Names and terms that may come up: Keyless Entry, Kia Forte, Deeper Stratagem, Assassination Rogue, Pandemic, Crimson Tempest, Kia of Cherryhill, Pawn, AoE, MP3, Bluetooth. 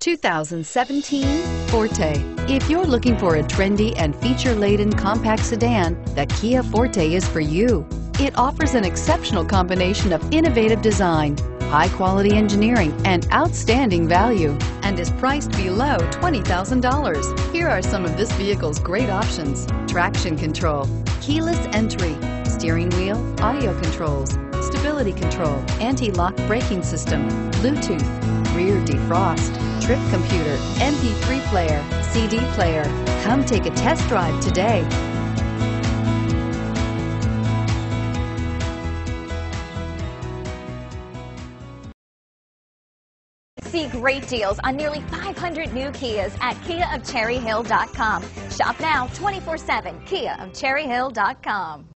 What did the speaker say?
2017 Forte. If you're looking for a trendy and feature-laden compact sedan, the Kia Forte is for you. It offers an exceptional combination of innovative design, high-quality engineering, and outstanding value, and is priced below $20,000. Here are some of this vehicle's great options: traction control, keyless entry, steering wheel audio controls, stability control, anti-lock braking system, Bluetooth, rear defrost, trip computer, MP3 player, CD player. Come take a test drive today. See great deals on nearly 500 new Kias at KiaofCherryhill.com. Shop now 24/7, KiaofCherryhill.com.